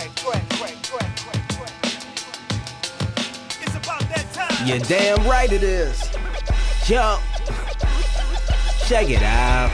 It's about that time. You're damn right it is. Yo, check it out.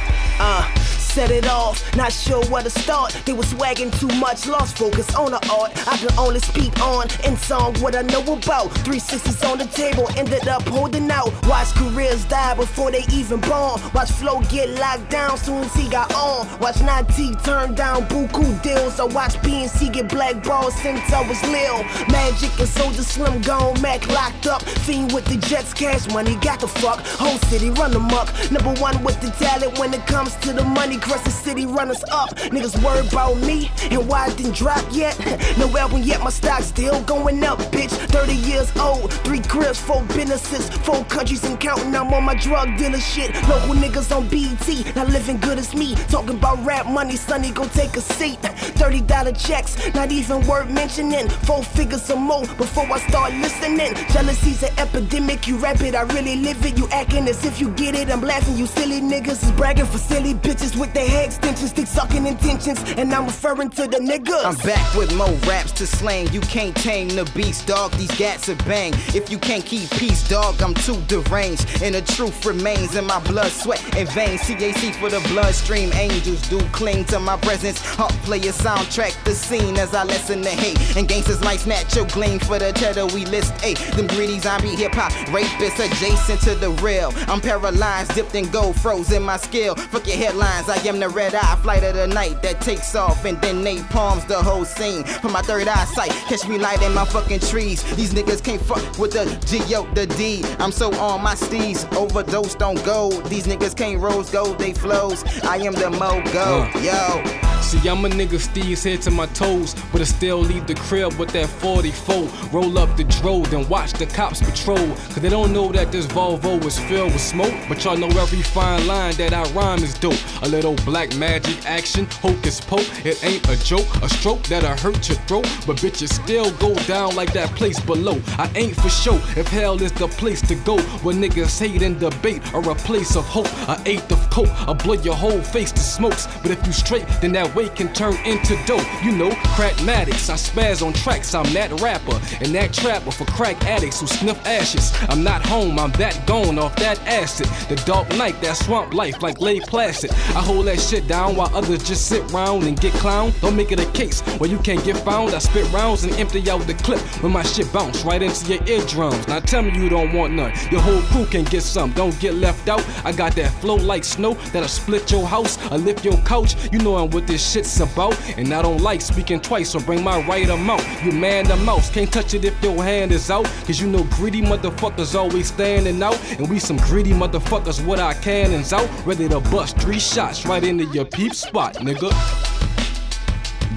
Set it off, not sure where to start. They was wagging too much, lost focus on the art. I can only speak on in song what I know about. 360s on the table, ended up holding out. Watch careers die before they even born. Watch Flo get locked down soon as he got on. Watch 9T turn down buku deals. I watch PNC get blackballed since I was lil. Magic and Soulja Slim gone, Mac locked up. Fiend with the Jets, cash money, got the fuck. Whole city run amok. Number one with the talent when it comes to the money. Across the city runners up, niggas worried about me and why it didn't drop yet. No album yet, my stock still going up, bitch. 30 years old, 3 cribs, 4 businesses, 4 countries and counting. I'm on my drug dealer shit. Local niggas on BET, not living good as me. Talking about rap money, sonny, go take a seat. $30 checks, not even worth mentioning. 4 figures or more before I start listening. Jealousy's an epidemic, you rap it, I really live it. You acting as if you get it, I'm laughing. You silly niggas is bragging for silly bitches with their hair extensions, stick sucking intentions, and I'm referring to the niggas. I'm back with more raps to slang. You can't tame the beast, dog. These gats are bang. If you can't keep peace, dog, I'm too deranged. And the truth remains in my blood, sweat, and veins. CAC for the bloodstream. Angels do cling to my presence. Hawk play a soundtrack, the scene as I lessen the hate. And gangsters might snatch your gleam for the cheddar. We list 8. Them greedy zombie hip hop rapists adjacent to the real. I'm paralyzed, dipped in gold, frozen my skill. Fuck your headlines. I am the red-eye flight of the night that takes off and then napalms the whole scene. From my third eye sight, catch me light in my fucking trees. These niggas can't fuck with the G-O, the D. I'm so on my steez, overdosed on gold. These niggas can't rose gold, they flows. I am the mogul, yo. See, I'm a nigga steez head to my toes, but I still leave the crib with that 44. Roll up the drove and watch the cops patrol, cause they don't know that this Volvo is filled with smoke. But y'all know every fine line that I rhyme is dope. A little black magic action, hocus poke. It ain't a joke, a stroke that'll hurt your throat, but bitches still go down like that place below. I ain't for show, if hell is the place to go, where niggas hate and debate or a place of hope. A eighth of coke, I blow your whole face to smokes. But if you straight, then that weight can turn into dope. You know, crackmatics, I spaz on tracks. I'm that rapper and that trapper for crack addicts who sniff ashes. I'm not home, I'm that gone off that acid. The dark night, that swamp life like Lay Placid. I hold that shit down while others just sit round and get clowned. Don't make it a case where you can't get found. I spit rounds and empty out the clip when my shit bounce right into your eardrums. Now tell me you don't want none. Your whole crew can get some. Don't get left out. I got that flow like snow that'll split your house or lift your couch. You know I'm with this shit's about, and I don't like speaking twice, so bring my right amount. You man the mouse, can't touch it if your hand is out, cause you know greedy motherfuckers always standing out, and we some greedy motherfuckers with our cannons out, ready to bust 3 shots right into your peep spot, nigga.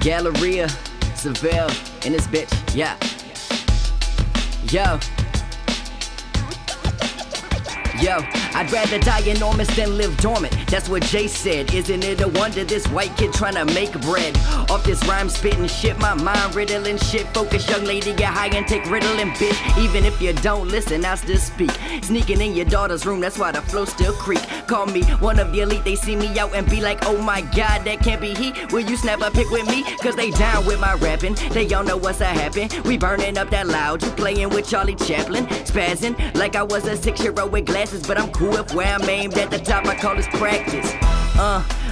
Galleria, Seville, in this bitch, yeah. Yo. Yo, I'd rather die enormous than live dormant. That's what Jay said. Isn't it a wonder this white kid tryna make bread off this rhyme spittin' shit? My mind riddling shit. Focus, young lady, get high and take riddling, bitch. Even if you don't listen, I still speak. Sneaking in your daughter's room, that's why the flow still creak. Call me one of the elite, they see me out and be like, oh my god, that can't be he. Will you snap a pic with me? Cause they down with my rapping. They all know what's a happen. We burning up that loud. You playing with Charlie Chaplin, spazzing like I was a 6-year-old with glasses. But I'm cool if where I'm aimed at the top, I call this practice.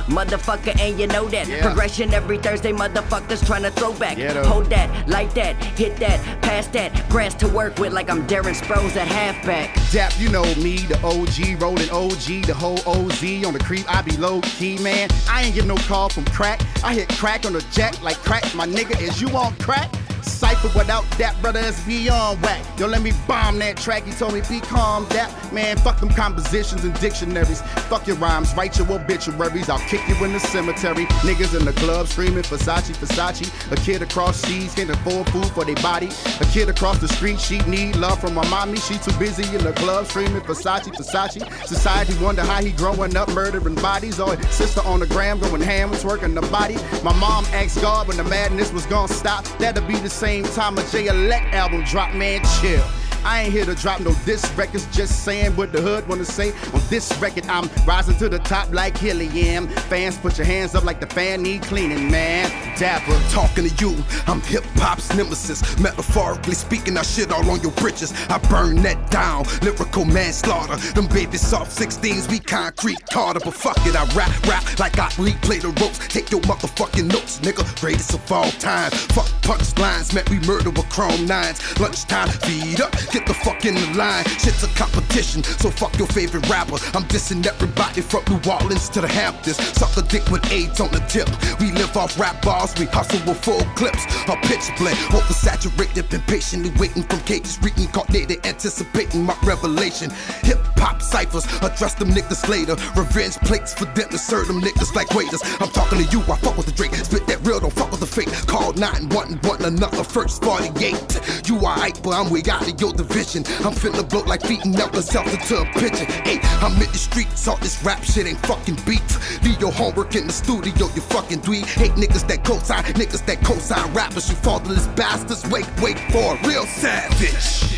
Motherfucker, and you know that. Yeah. Progression every Thursday, motherfuckers tryna throw back. Hold that, like that, hit that, pass that. Grass to work with like I'm Darren Sproles at halfback. Dap, you know me, the OG, rolling OG, the whole OZ on the creep. I be low key, man. I ain't get no call from crack. I hit crack on the jack like crack. My nigga, is you on crack? Cypher without that, brother, it's beyond whack. Yo, let me bomb that track. He told me be calm, that man. Fuck them compositions and dictionaries. Fuck your rhymes, write your obituaries. I'll kick you in the cemetery. Niggas in the club screaming Versace, Versace. A kid across seas can't afford food for their body. A kid across the street, she need love from her mommy. She too busy in the club screaming Versace, Versace. Society wonder how he growing up murdering bodies. Or his sister on the gram going ham, twerking the body. My mom asked God when the madness was gonna stop. That'll be the same time a Jay Elect album drop, man, chill. I ain't here to drop no diss records, just saying what the hood wanna say. On this record, I'm rising to the top like Helium. Fans, put your hands up like the fan need cleaning, man. Dapper, talking to you, I'm hip-hop's nemesis. Metaphorically speaking, I shit all on your britches. I burn that down, lyrical manslaughter. Them baby soft 16s, we concrete Carter. But fuck it, I rap like I replay the ropes. Take your motherfucking notes, nigga, greatest of all time. Fuck punchlines, man, we murder with chrome nines. Lunchtime, feed up, get the fuck in the line. Shit's a competition, so fuck your favorite rapper. I'm dissing everybody from New Orleans to the Hamptons. Suck a dick with AIDS on the tip. We live off rap bars, we hustle with full clips. A pitch blend, oversaturated, been patiently waiting from cages. Reincarnated, anticipating my revelation. Hip-hop ciphers, address them niggas later. Revenge plates for dinner, serve them niggas like waiters. I'm talking to you, I fuck with the Drake. Spit that real, don't fuck with the fake. Call 911, another first 48. You alright, but I'm way out of your division. I'm finna blow like beating up myself into a pigeon. Hey, I'm in the streets, all this rap shit ain't fucking beats. Leave your homework in the studio, you fucking dweeb. Hate niggas that cosign rappers, you fatherless bastards. Wait for real savage.